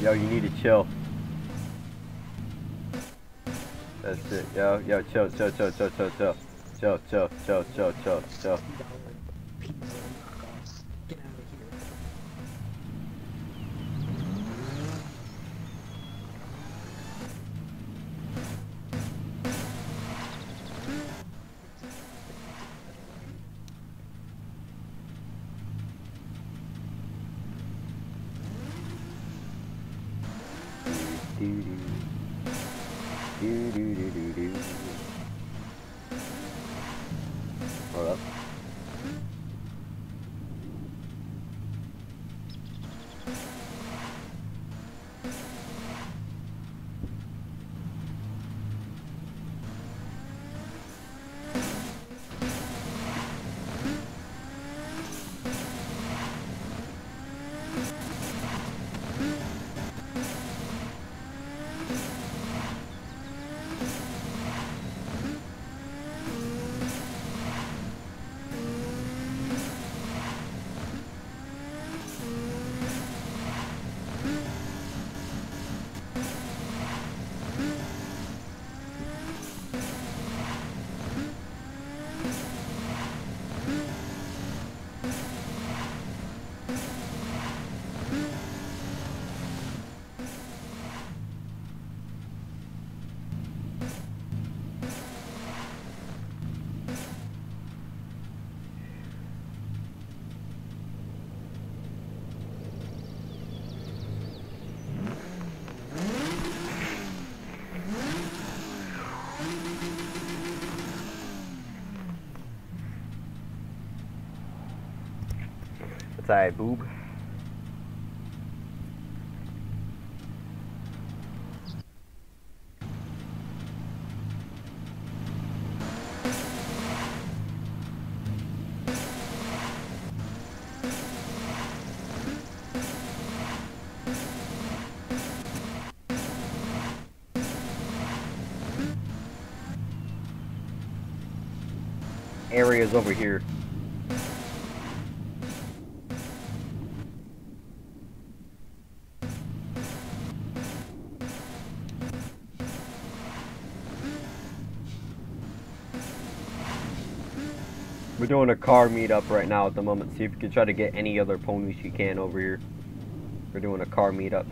Yo, you need to chill. That's it. Yo, chill. Hold up. Alright, boob. Area's over here. We're doing a car meetup right now at the moment. See if you can try to get any other ponies you can over here. We're doing a car meetup.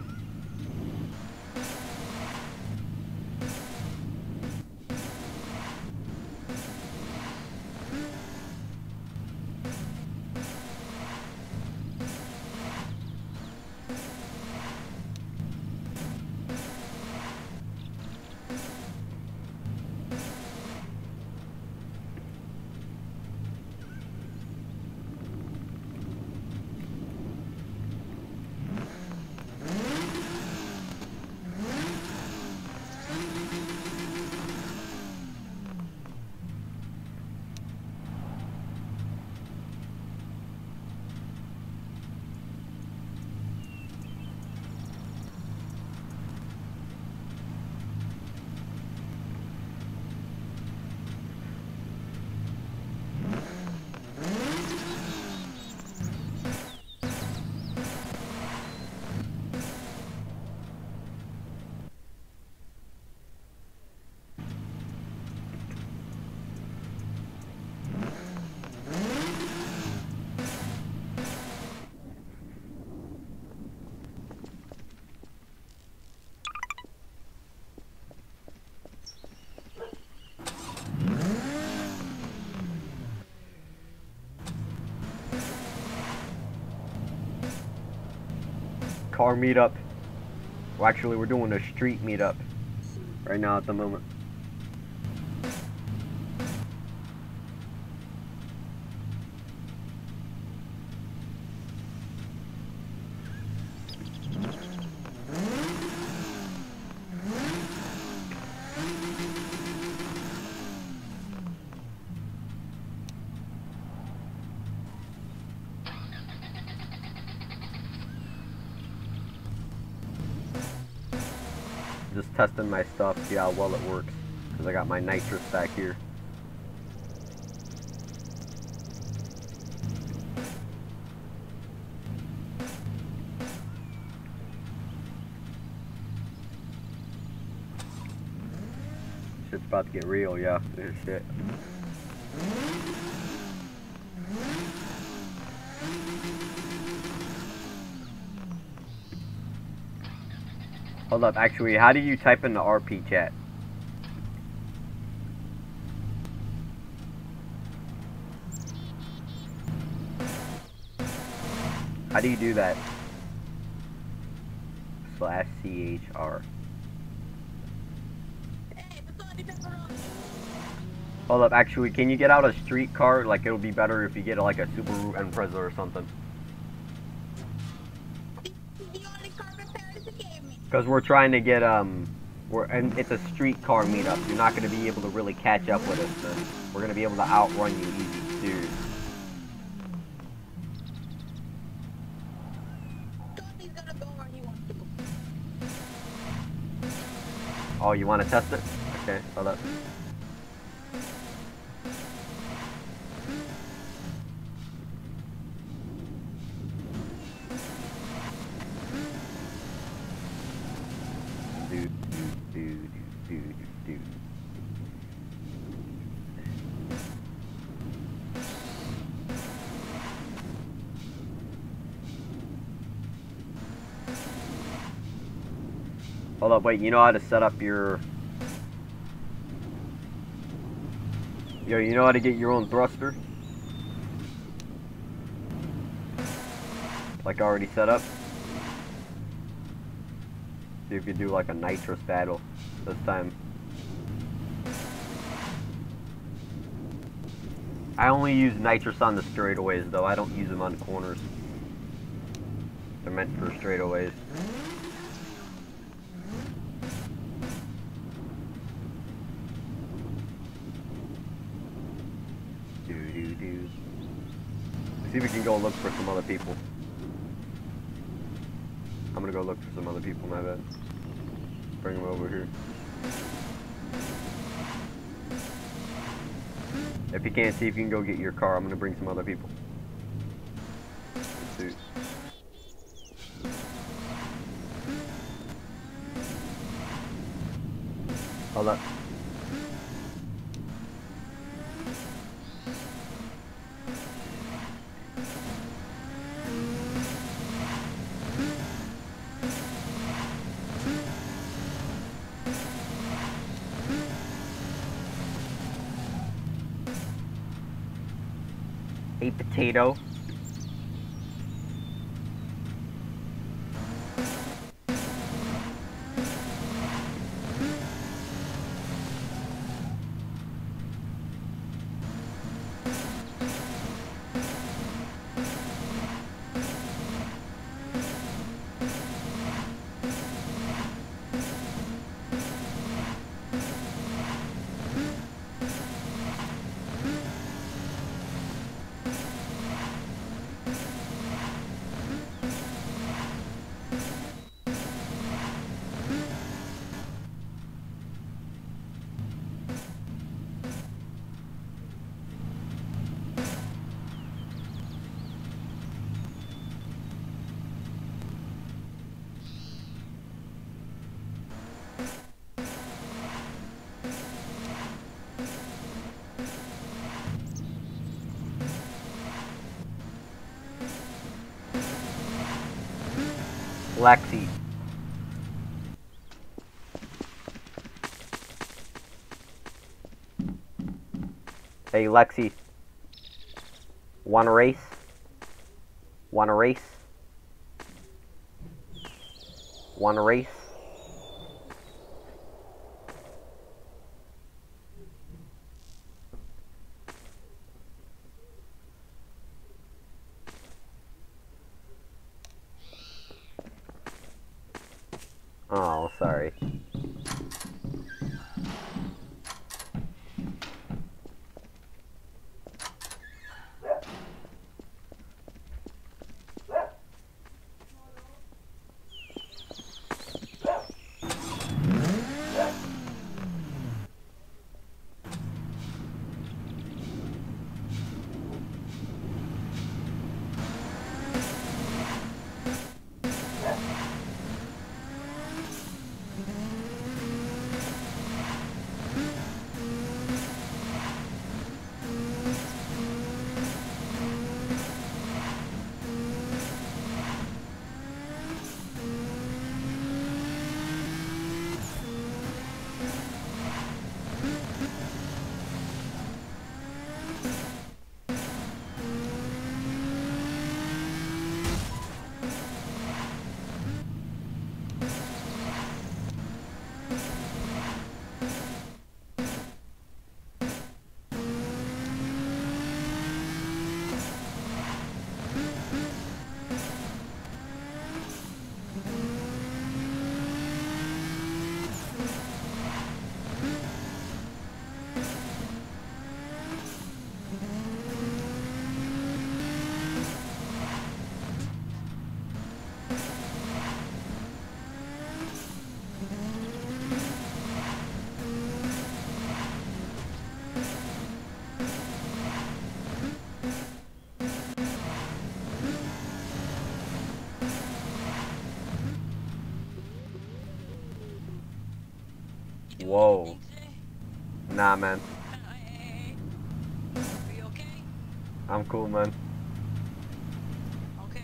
Car meetup. Well, actually, we're doing a street meetup right now at the moment. Just testing my stuff, see how well it works, because I got my nitrous back here. about to get real, yeah, this shit. Hold up, actually, how do you type in the RP chat? How do you do that? /CHR. Hold up, actually, can you get out a street car? Like, it'll be better if you get, like, a Subaru Impreza or something. Because we're trying to get, and it's a street car meetup. You're not going to be able to really catch up with us, so we're going to be able to outrun you easy, dude. Oh, you want to test it? Okay, hold up. Hold up, wait, you know how to set up your... Yo, you know how to get your own thruster? Like already set up? See if you do like a nitrous battle this time. I only use nitrous on the straightaways though, I don't use them on corners. They're meant for straightaways. See if we can go look for some other people. I'm gonna go look for some other people, my bad. Bring them over here. If you can't, see if you can go get your car. I'm gonna bring some other people. Let's see. Hold up. A potato. Lexi. Hey Lexi, wanna race? Wanna race? Wanna race? Oh, sorry. Nah, man. Be okay? I'm cool, man. Okay,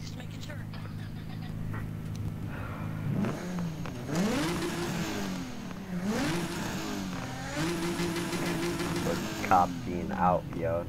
just making sure. But cop being out, yo.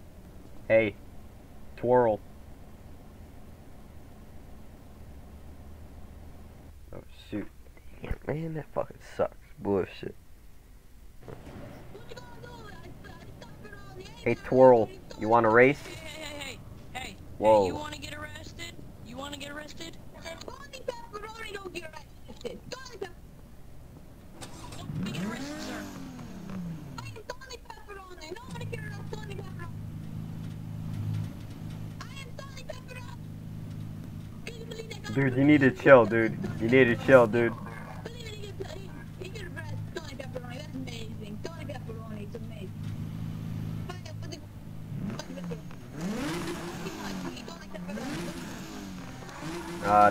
Bullshit, yeah. Hey, twirl. Oh shoot. Damn, man, that fucking sucks. Bullshit. Hey, twirl. You want to race? Hey. Whoa. Hey, you want to get arrested? Don't get arrested. Don't get arrested, sir. Dude, you need to chill, dude.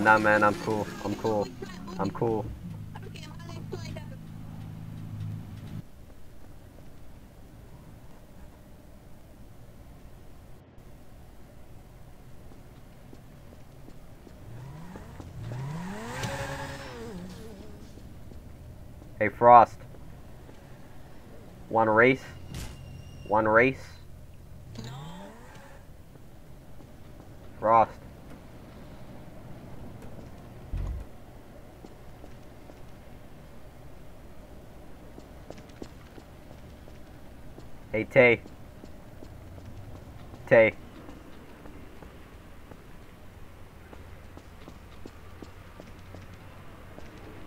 Nah, man, I'm cool. Hey, Frost. Wanna race? No. Frost. Hey, Tay.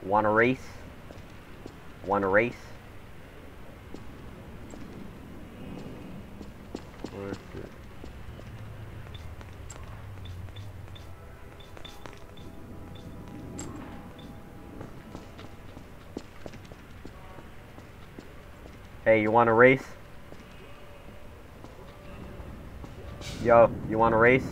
Wanna race? Where's it? Hey, you want to race? Yo, you want to race?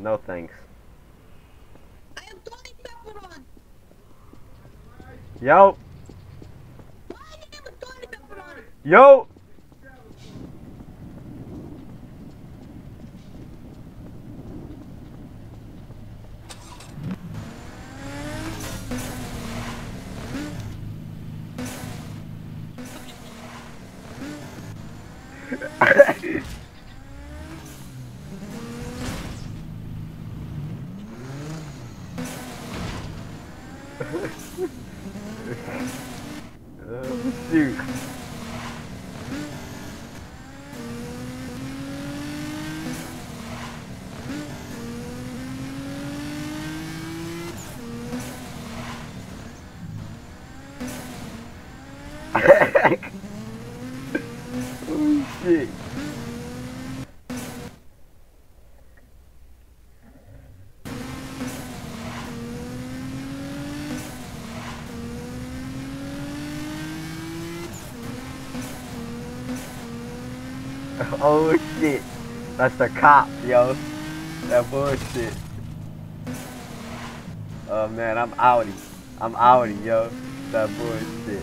No thanks. I am Tony Pepperon. Yo. Why are you named Tony Pepperon? Yo. Shoot. Oh shit. Oh shit, that's the cop, yo. That bullshit. Oh man, I'm outie, yo. That bullshit.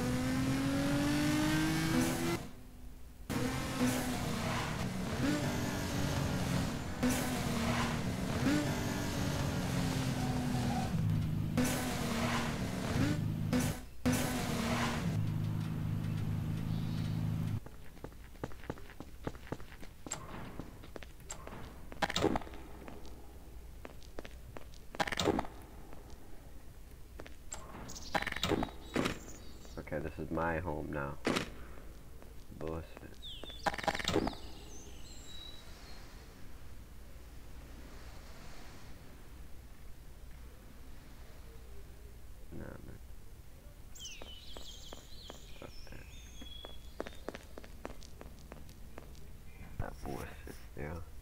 Okay, this is my home now. Bullshit. Nah, man. Fuck that. That bullshit, yeah.